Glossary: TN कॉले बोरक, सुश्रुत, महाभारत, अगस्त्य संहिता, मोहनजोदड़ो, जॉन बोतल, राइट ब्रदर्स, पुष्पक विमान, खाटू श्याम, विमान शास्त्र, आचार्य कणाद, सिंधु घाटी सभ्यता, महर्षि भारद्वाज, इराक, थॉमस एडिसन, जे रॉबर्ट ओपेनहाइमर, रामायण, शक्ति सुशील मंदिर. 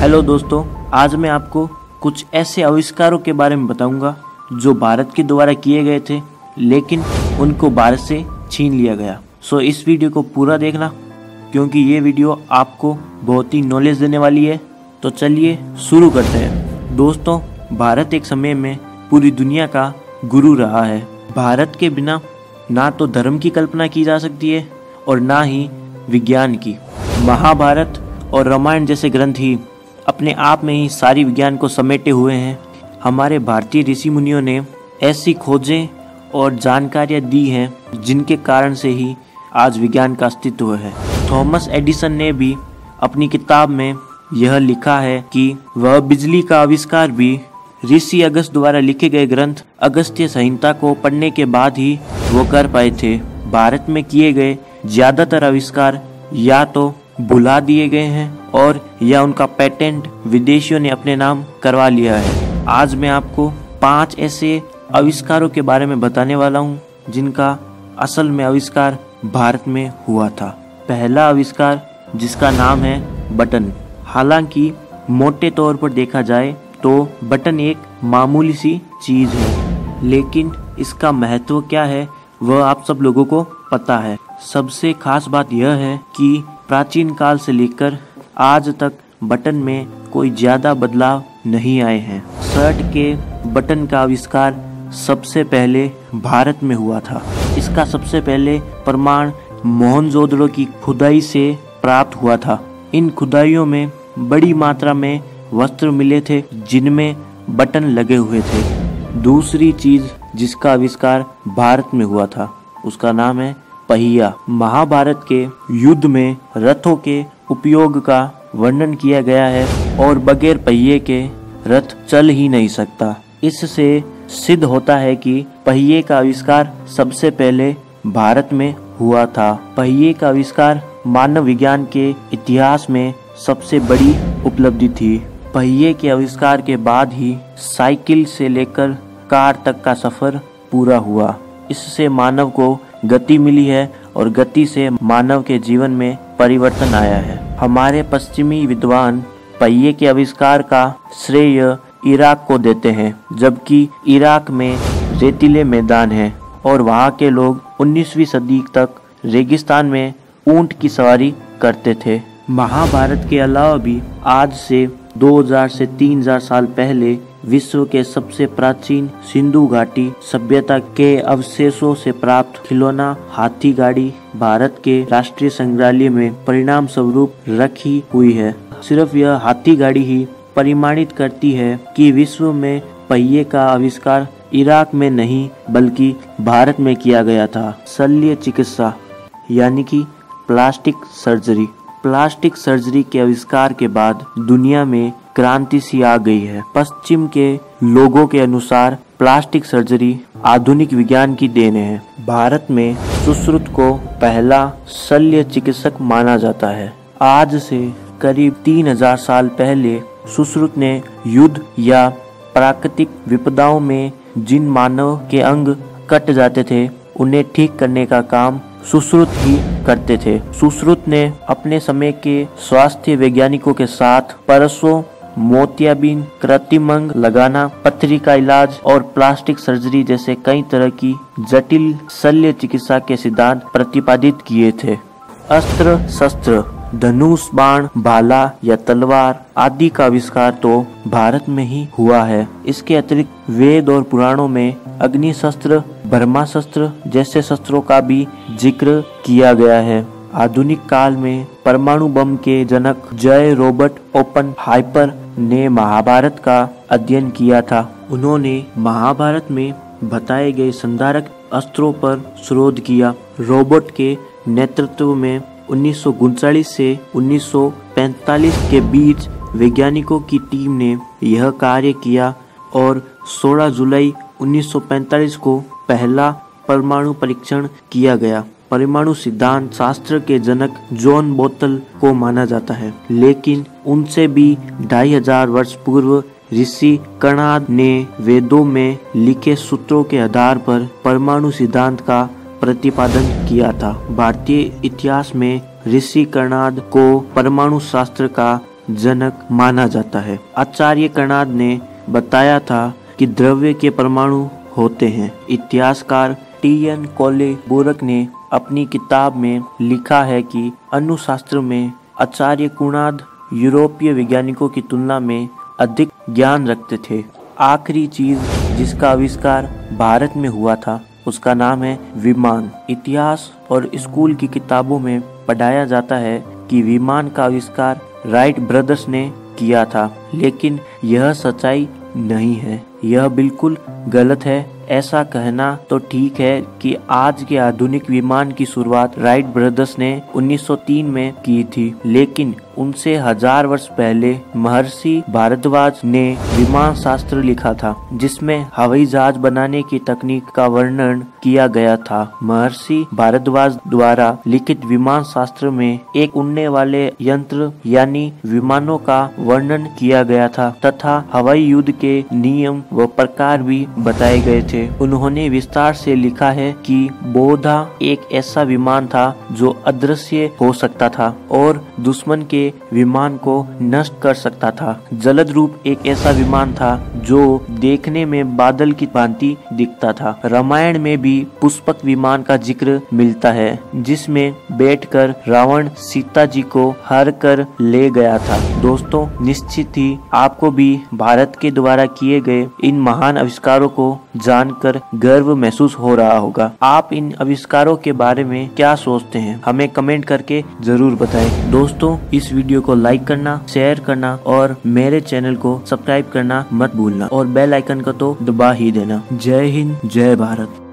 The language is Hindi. हेलो दोस्तों, आज मैं आपको कुछ ऐसे आविष्कारों के बारे में बताऊंगा जो भारत के द्वारा किए गए थे लेकिन उनको भारत से छीन लिया गया। सो इस वीडियो को पूरा देखना क्योंकि ये वीडियो आपको बहुत ही नॉलेज देने वाली है। तो चलिए शुरू करते हैं। दोस्तों, भारत एक समय में पूरी दुनिया का गुरु रहा है। भारत के बिना ना तो धर्म की कल्पना की जा सकती है और ना ही विज्ञान की। महाभारत और रामायण जैसे ग्रंथ ही अपने आप में ही सारी विज्ञान को समेटे हुए हैं। हमारे भारतीय ऋषि मुनियों ने ऐसी खोजें और जानकारियां दी हैं जिनके कारण से ही आज विज्ञान का अस्तित्व है। थॉमस एडिसन ने भी अपनी किताब में यह लिखा है कि वह बिजली का आविष्कार भी ऋषि अगस्त द्वारा लिखे गए ग्रंथ अगस्त्य संहिता को पढ़ने के बाद ही वो कर पाए थे। भारत में किए गए ज्यादातर आविष्कार या तो भुला दिए गए हैं और या उनका पेटेंट विदेशियों ने अपने नाम करवा लिया है। आज मैं आपको 5 ऐसे आविष्कारों के बारे में बताने वाला हूं जिनका असल में आविष्कार भारत में हुआ था। पहला आविष्कार जिसका नाम है बटन। हालांकि मोटे तौर पर देखा जाए तो बटन एक मामूली सी चीज है, लेकिन इसका महत्व क्या है वह आप सब लोगों को पता है। सबसे खास बात यह है कि प्राचीन काल से लेकर आज तक बटन में कोई ज्यादा बदलाव नहीं आए हैं। शर्ट के बटन का आविष्कार सबसे पहले भारत में हुआ था। इसका सबसे पहले प्रमाण मोहनजोदड़ो की खुदाई से प्राप्त हुआ था। इन खुदाइयों में बड़ी मात्रा में वस्त्र मिले थे जिनमें बटन लगे हुए थे। दूसरी चीज जिसका आविष्कार भारत में हुआ था उसका नाम है पहिया। महाभारत के युद्ध में रथों के उपयोग का वर्णन किया गया है और बगैर पहिए के रथ चल ही नहीं सकता। इससे सिद्ध होता है कि पहिए का आविष्कार सबसे पहले भारत में हुआ था। पहिए का आविष्कार मानव विज्ञान के इतिहास में सबसे बड़ी उपलब्धि थी। पहिए के आविष्कार के बाद ही साइकिल से लेकर कार तक का सफर पूरा हुआ। इससे मानव को गति मिली है और गति से मानव के जीवन में परिवर्तन आया है। हमारे पश्चिमी विद्वान पहिए के आविष्कार का श्रेय इराक को देते हैं, जबकि इराक में रेतीले मैदान हैं और वहाँ के लोग 19वीं सदी तक रेगिस्तान में ऊंट की सवारी करते थे। महाभारत के अलावा भी आज से 2000 से 3000 साल पहले विश्व के सबसे प्राचीन सिंधु घाटी सभ्यता के अवशेषों से प्राप्त खिलौना हाथी गाड़ी भारत के राष्ट्रीय संग्रहालय में परिणाम स्वरूप रखी हुई है। सिर्फ यह हाथी गाड़ी ही परिमाणित करती है कि विश्व में पहिए का आविष्कार इराक में नहीं बल्कि भारत में किया गया था। शल्य चिकित्सा यानी कि प्लास्टिक सर्जरी। प्लास्टिक सर्जरी के आविष्कार के बाद दुनिया में क्रांति सी आ गई है। पश्चिम के लोगों के अनुसार प्लास्टिक सर्जरी आधुनिक विज्ञान की देन है। भारत में सुश्रुत को पहला शल्य चिकित्सक माना जाता है। आज से करीब 3000 साल पहले सुश्रुत ने युद्ध या प्राकृतिक विपदाओं में जिन मानव के अंग कट जाते थे उन्हें ठीक करने का काम सुश्रुत ही करते थे। सुश्रुत ने अपने समय के स्वास्थ्य वैज्ञानिकों के साथ परसों मोतियाबिंद, कृत्रिम अंग लगाना, पथरी का इलाज और प्लास्टिक सर्जरी जैसे कई तरह की जटिल शल्य चिकित्सा के सिद्धांत प्रतिपादित किए थे। अस्त्र शस्त्र, धनुष, बाण, भाला या तलवार आदि का आविष्कार तो भारत में ही हुआ है। इसके अतिरिक्त वेद और पुराणों में अग्नि शस्त्र, ब्रह्मास्त्र जैसे शस्त्रों का भी जिक्र किया गया है। आधुनिक काल में परमाणु बम के जनक जे रॉबर्ट ओपेनहाइमर ने महाभारत का अध्ययन किया था। उन्होंने महाभारत में बताए गए संधारक अस्त्रों पर शोध किया। रॉबर्ट के नेतृत्व में 1939 से 1945 के बीच वैज्ञानिकों की टीम ने यह कार्य किया और 16 जुलाई 1945 को पहला परमाणु परीक्षण किया गया। परमाणु सिद्धांत शास्त्र के जनक जॉन बोतल को माना जाता है, लेकिन उनसे भी 2500 वर्ष पूर्व ऋषि कणाद ने वेदों में लिखे सूत्रों के आधार पर परमाणु सिद्धांत का प्रतिपादन किया था। भारतीय इतिहास में ऋषि कणाद को परमाणु शास्त्र का जनक माना जाता है। आचार्य कणाद ने बताया था कि द्रव्य के परमाणु होते हैं। इतिहासकार TN कॉले बोरक ने अपनी किताब में लिखा है कि अनुशास्त्र में आचार्य कणाद यूरोपीय वैज्ञानिकों की तुलना में अधिक ज्ञान रखते थे। आखिरी चीज जिसका आविष्कार भारत में हुआ था उसका नाम है विमान। इतिहास और स्कूल की किताबों में पढ़ाया जाता है कि विमान का आविष्कार राइट ब्रदर्स ने किया था, लेकिन यह सच्चाई नहीं है। यह बिल्कुल गलत है। ऐसा कहना तो ठीक है कि आज के आधुनिक विमान की शुरुआत राइट ब्रदर्स ने 1903 में की थी, लेकिन उनसे 1000 वर्ष पहले महर्षि भारद्वाज ने विमान शास्त्र लिखा था, जिसमें हवाई जहाज बनाने की तकनीक का वर्णन किया गया था। महर्षि भारद्वाज द्वारा लिखित विमान शास्त्र में एक उड़ने वाले यंत्र यानी विमानों का वर्णन किया गया था तथा हवाई युद्ध के नियम व प्रकार भी बताए गए थे। उन्होंने विस्तार से लिखा है कि बोधा एक ऐसा विमान था जो अदृश्य हो सकता था और दुश्मन के विमान को नष्ट कर सकता था। जलद रूप एक ऐसा विमान था जो देखने में बादल की भांति दिखता था। रामायण में भी पुष्पक विमान का जिक्र मिलता है, जिसमें बैठकर रावण सीता जी को हर कर ले गया था। दोस्तों, निश्चित ही आपको भी भारत के द्वारा किए गए इन महान आविष्कारों को जानकर गर्व महसूस हो रहा होगा। आप इन आविष्कारों के बारे में क्या सोचते हैं, हमें कमेंट करके जरूर बताएं। दोस्तों, इस वीडियो को लाइक करना, शेयर करना और मेरे चैनल को सब्सक्राइब करना मत भूलना और बेल आइकन को तो दबा ही देना। जय हिंद, जय भारत।